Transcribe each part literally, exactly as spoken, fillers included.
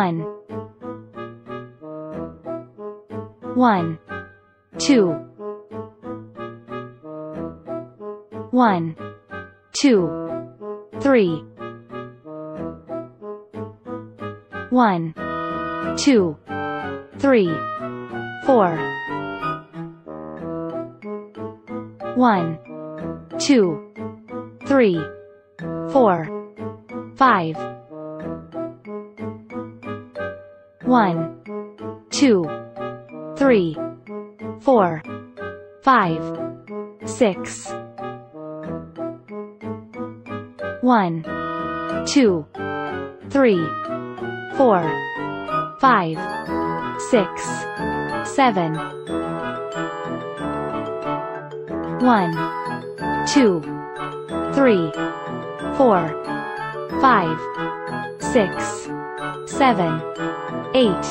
one, one, two, one, two, three, one, two, three, four, one, two, three, four, five, one, two, three, four, five, six, one, two, three, four, five, six, seven, one, two, three, four, five, six, seven, eight,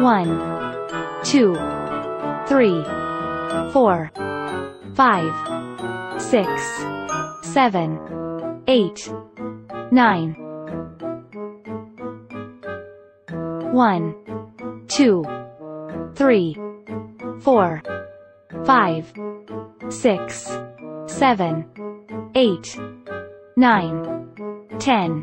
one, two, three, four, five, six, seven, eight, nine, one, two, three, four, five, six, seven, eight, nine, ten,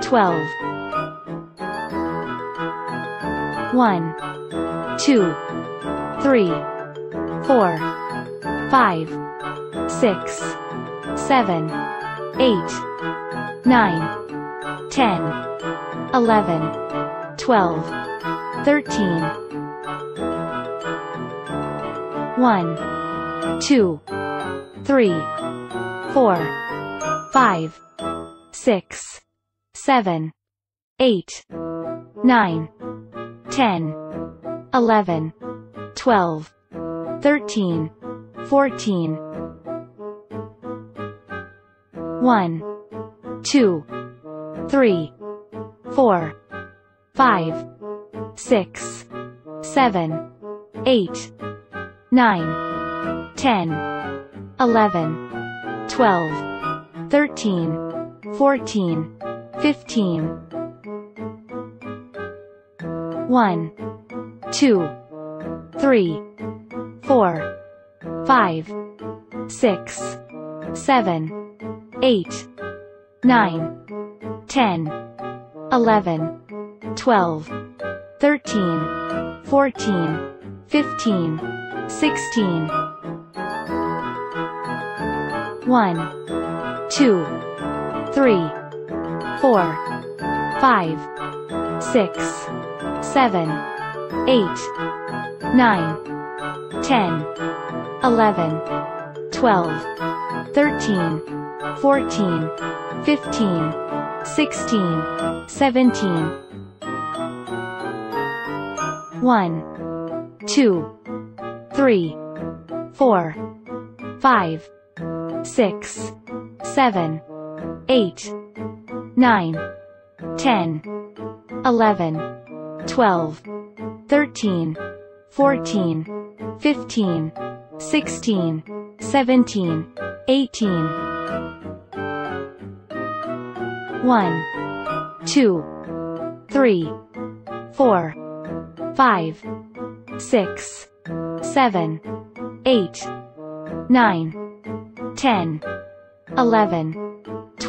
twelve, one, two, three, four, five, six, seven, eight, nine, ten, eleven, twelve, thirteen, one, two, three, four, five, six, seven, eight, nine, ten, eleven, twelve, thirteen, fourteen, one, two, three, four, five, six, seven, eight, nine, ten, eleven, twelve, thirteen, fourteen, fifteen, one, two, three, four, five, six, seven, eight, nine, ten, eleven, twelve, thirteen, fourteen, fifteen, sixteen, one, two, three, four, five, six, seven, eight, nine, ten, eleven, twelve, thirteen, fourteen, fifteen, sixteen, seventeen, one, two, three, four, five, six, seven, eight, nine, ten, eleven, twelve, thirteen, fourteen, fifteen, sixteen, seventeen, eighteen, one, two, three, four, five, six, seven, eight, nine, ten, eleven, twelve,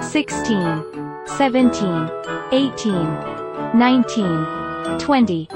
sixteen, seventeen, eighteen, nineteen, twenty.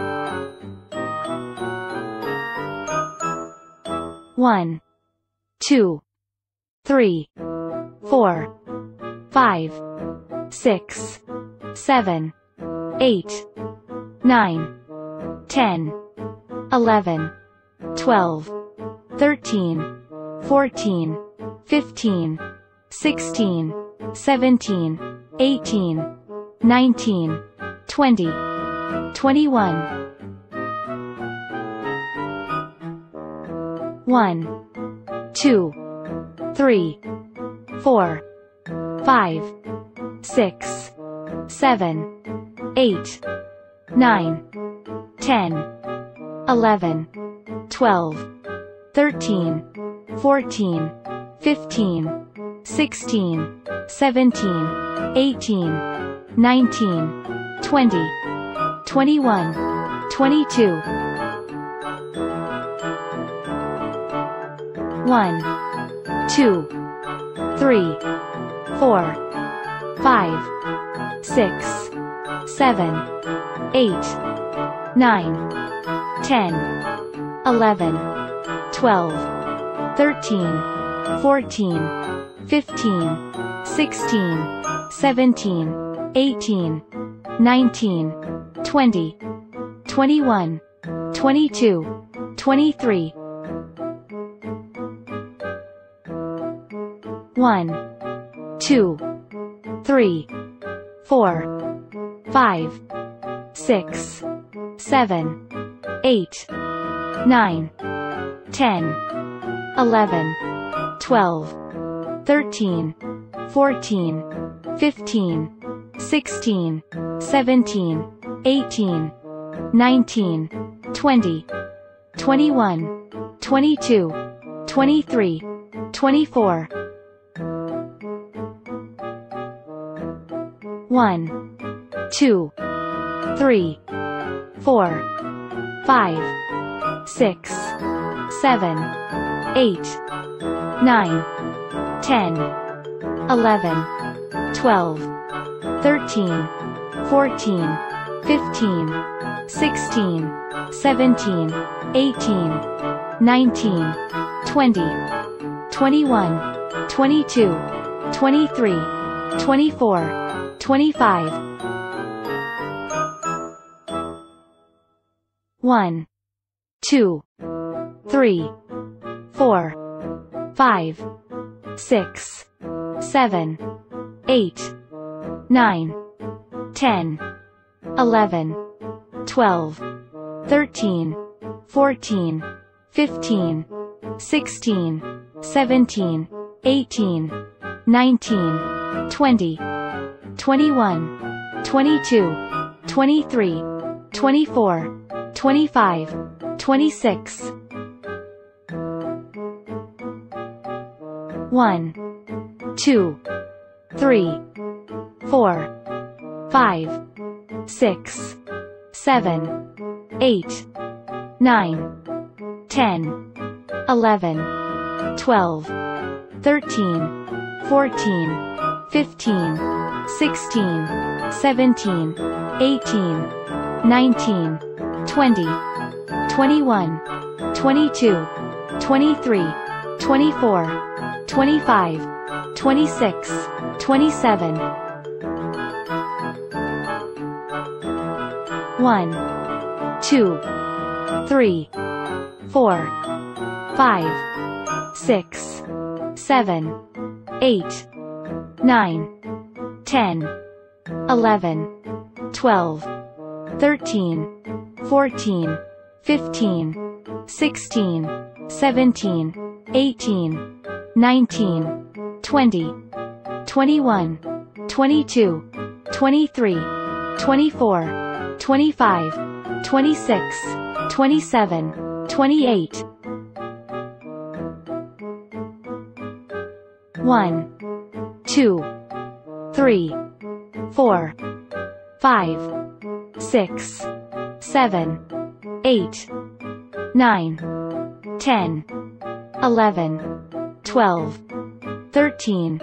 thirteen,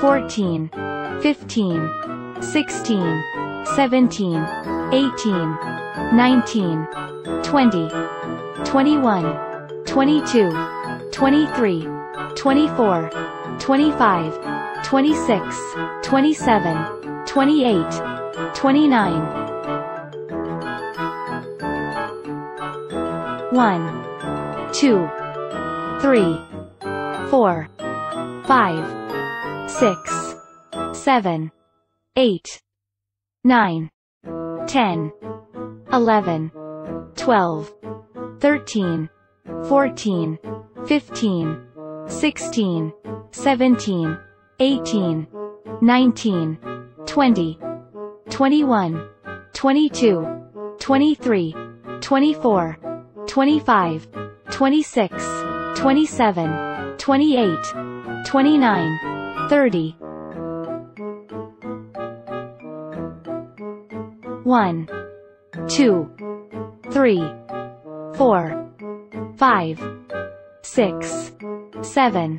fourteen, fifteen, sixteen, seventeen, eighteen, nineteen, twenty, twenty-one, twenty-two, twenty-three, twenty-four, twenty-five, twenty-six, twenty-seven, twenty-eight, twenty-nine. one, two, three, four, five, six, seven, eight, nine, ten, eleven, twelve, thirteen, fourteen, fifteen, sixteen, seventeen, eighteen, nineteen, twenty, twenty-one, twenty-two, twenty-three, twenty-four, twenty-five, twenty-six, twenty-seven, twenty-eight, twenty-nine, thirty, thirty-one, thirty-two, thirty-three, thirty-four, thirty-five, one, two, three, four, five, six, seven,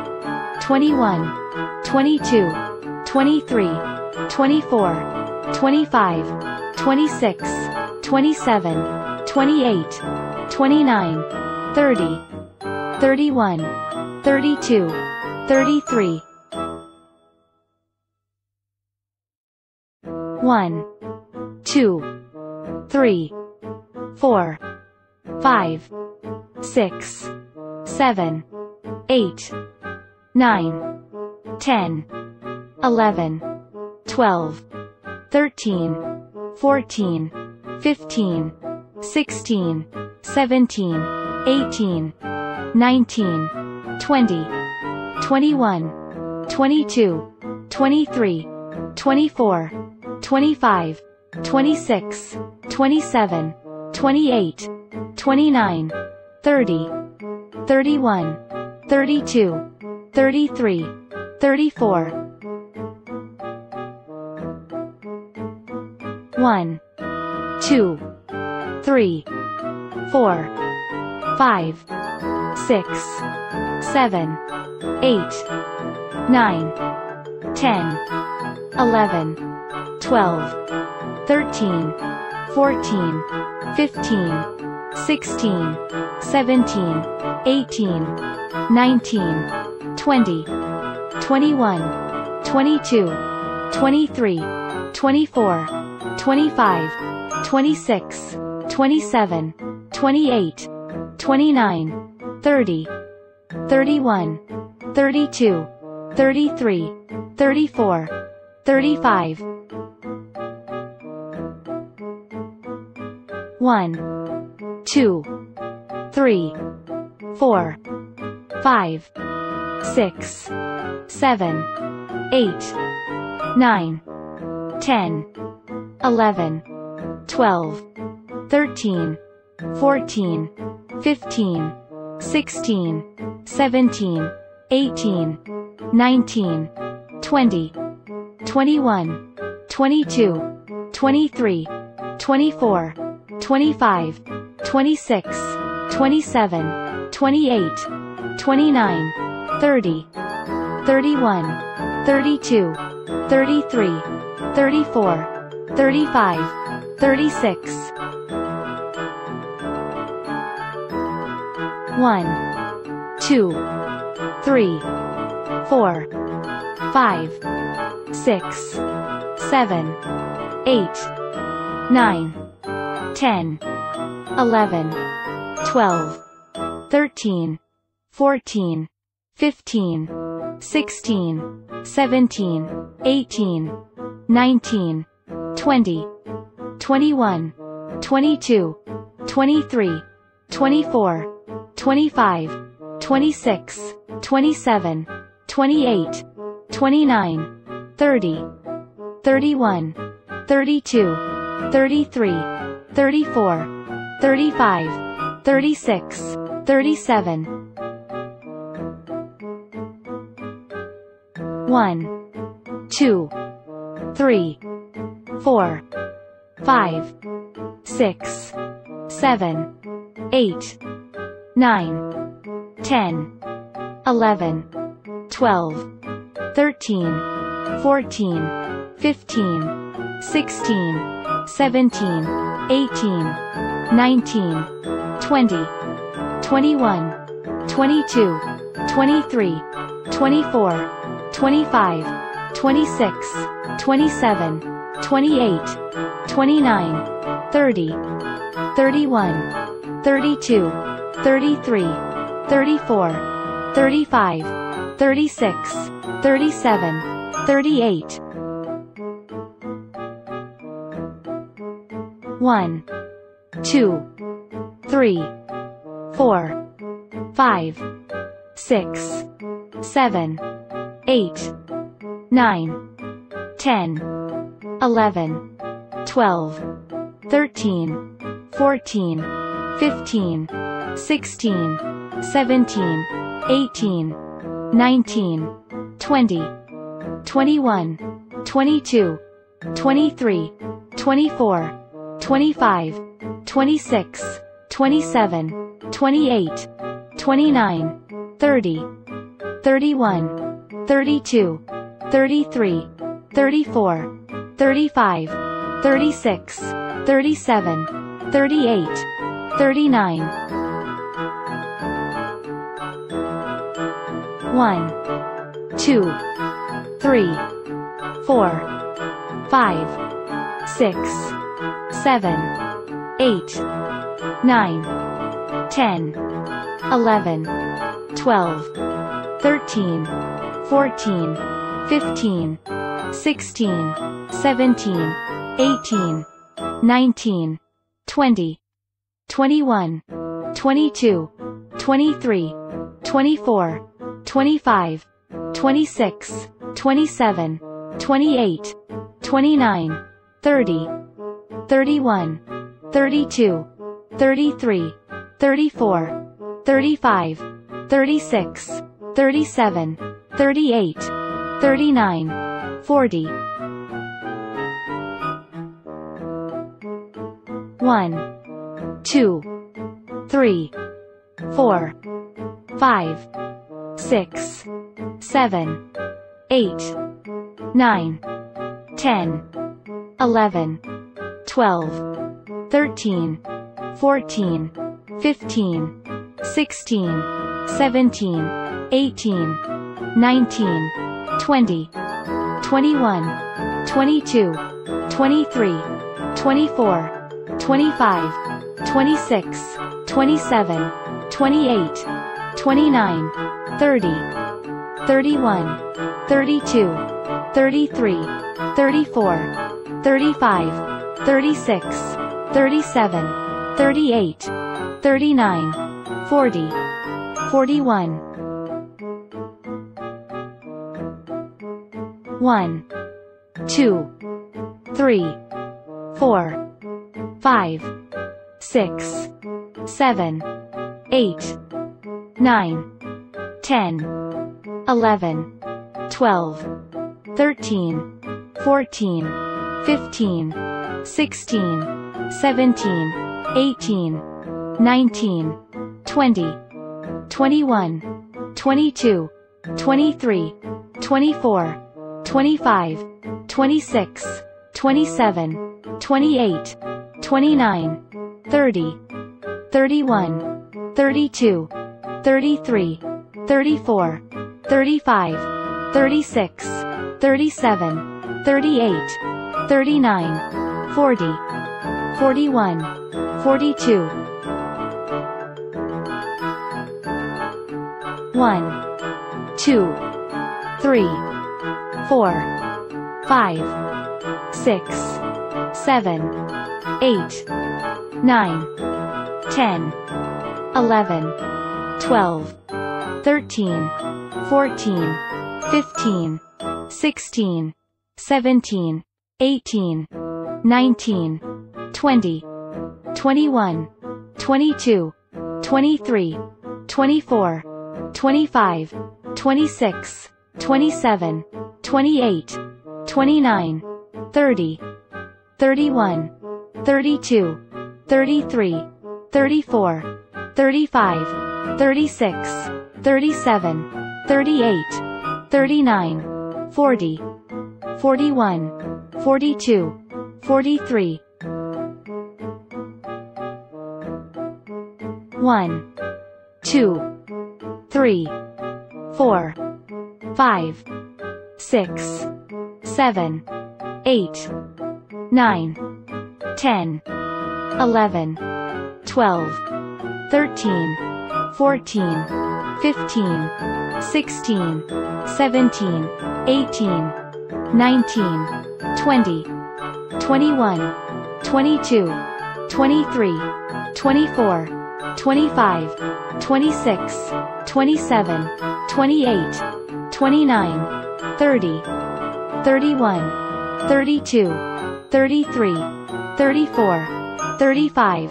eight, nine, ten eleven twelve thirteen fourteen fifteen sixteen seventeen eighteen nineteen twenty twenty-one twenty-two twenty-three twenty-four twenty-five twenty-six twenty-seven twenty-eight twenty-nine thirty thirty-one thirty-two thirty-three thirty-four thirty-five thirty-six thirty-one thirty-two thirty-three thirty-four thirty-five thirty-six thirty-seven thirty-eight thirty-nine forty forty-one one two three, four, five, six, seven, eight, nine, ten, eleven, twelve, thirteen, fourteen, fifteen, sixteen, seventeen, eighteen, nineteen, twenty, twenty-one, twenty-two, twenty-three, twenty-four, twenty-five, twenty-six, twenty-seven, twenty-eight, twenty-nine, thirty, thirty-one, thirty-two, thirty-three, thirty-four, thirty-five, thirty-six, thirty-seven, thirty-eight, thirty-nine, forty, forty-one, forty-two, one, two, three, four, five, six, seven, eight, nine, ten, eleven, twelve, thirteen, fourteen, fifteen, sixteen, seventeen, eighteen, nineteen, twenty, twenty-one, twenty-two, twenty-three, twenty-four, twenty-five, twenty-six, twenty-seven, twenty-eight, twenty-nine, thirty, thirty-one, thirty-two, thirty-three, thirty-four, thirty-five, thirty-six, thirty-seven, thirty-eight, thirty-nine, forty, forty-one, forty-two, forty-three, one, two, three, four, five, six, seven, eight, nine, ten, eleven, twelve, thirteen, fourteen, fifteen, sixteen, seventeen, eighteen, nineteen, twenty, twenty-one, twenty-two, twenty-three, twenty-four, twenty-five, twenty-six, twenty-seven, twenty-eight, twenty-nine, thirty, thirty-one, thirty-two, thirty-three, thirty-four, thirty-five,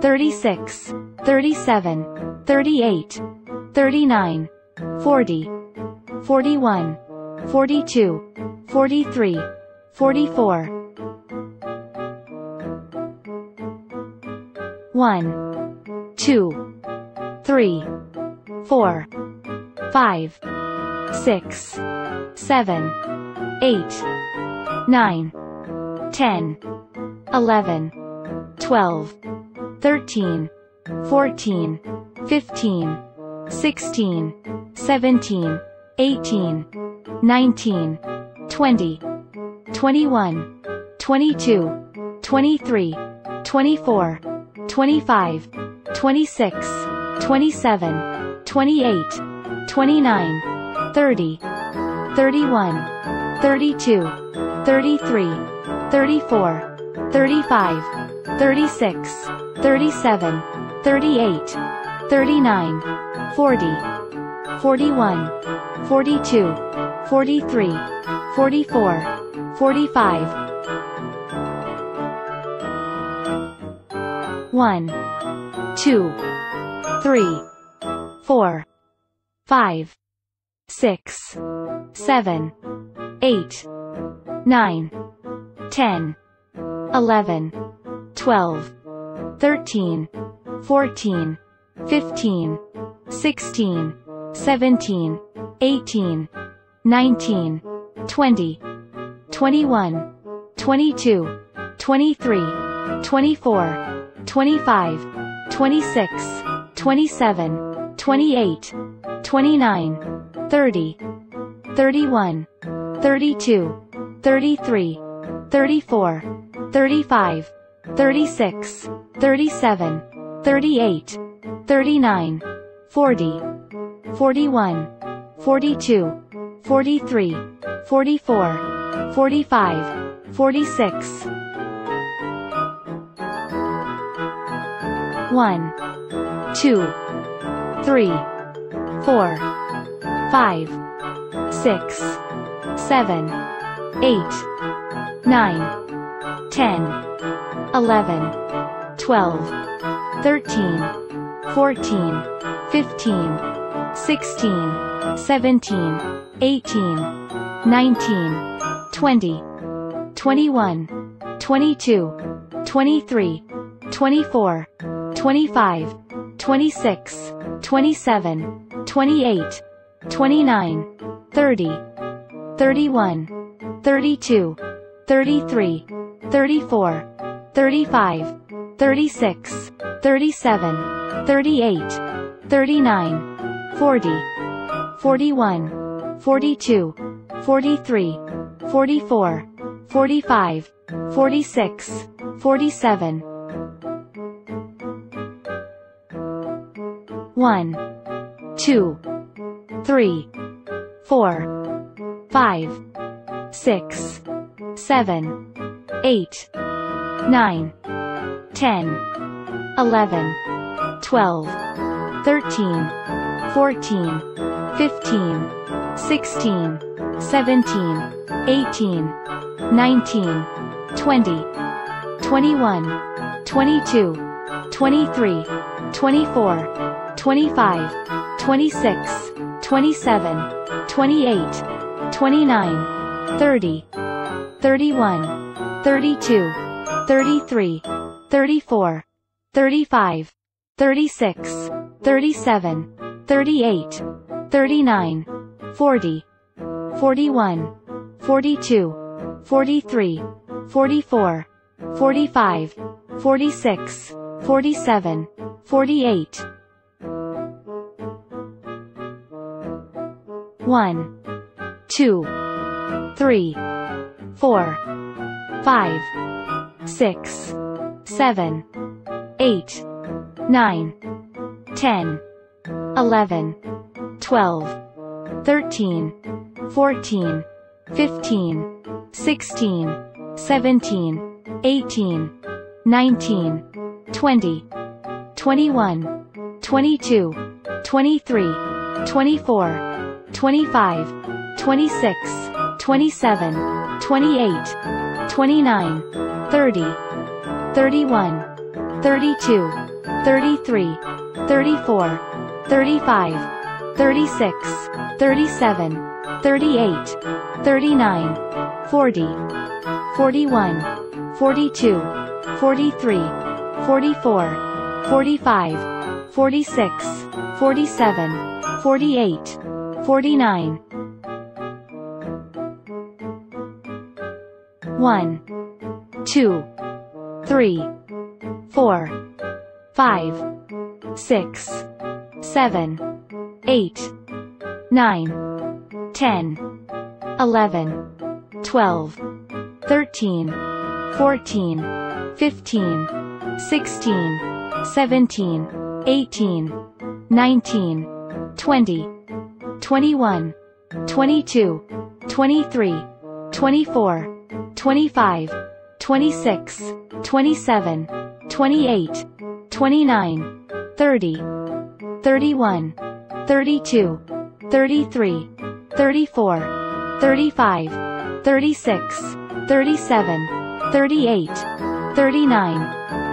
thirty-six, thirty-seven, thirty-eight, thirty-nine, forty, forty-one, forty-two, forty-three, forty-four, one, two, three, four, five, six, seven, eight, nine, ten, eleven, twelve, thirteen, fourteen, fifteen, sixteen, seventeen, eighteen, nineteen, twenty, twenty-one, twenty-two, twenty-three, twenty-four, twenty-five, twenty-six, twenty-seven, twenty-eight, twenty-nine, thirty, thirty-one, thirty-two, thirty-three, thirty-four, thirty-five, thirty-six, thirty-seven, thirty-eight, thirty-nine, forty, forty-one, forty-two, forty-three, forty-four, forty-five, one, two, three, four, five, six, seven, eight, nine, ten, eleven, twelve, thirteen, fourteen, fifteen, sixteen, seventeen, eighteen, nineteen, twenty, twenty-one, twenty-two, twenty-three, twenty-four, twenty-five, twenty-six, twenty-seven, twenty-eight, twenty-nine, thirty, thirty-one, thirty-two, thirty-three, thirty-four, thirty-five, thirty-six, thirty-seven, thirty-eight, thirty-nine, forty, forty-one, forty-two, forty-three, forty-four, forty-five, forty-six, one, two, three, four, five, six, seven, eight, nine, twenty-one, twenty-two, twenty-three, twenty-four, twenty-five, twenty-six, twenty-seven, twenty-eight, twenty-nine, thirty, thirty-one, thirty-two, thirty-three, thirty-four, thirty-five, thirty-six, thirty-seven, thirty-eight, thirty-nine, forty, forty-one, forty-two, forty-three, forty-four, forty-five, forty-six, forty-seven. twenty-one, twenty-two, twenty-three, twenty-four, twenty-five, twenty-six, twenty-seven, thirty-eight, thirty-nine, forty, forty-one, forty-two, forty-three, forty-four, forty-five, forty-six, forty-seven, forty-eight. forty-one, forty-two, forty-three, forty-four, forty-five, forty-six, forty-seven, forty-eight,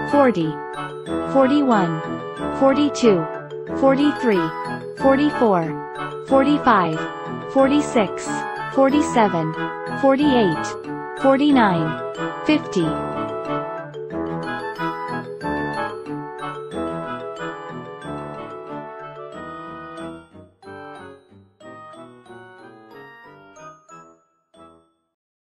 forty-nine, fifty.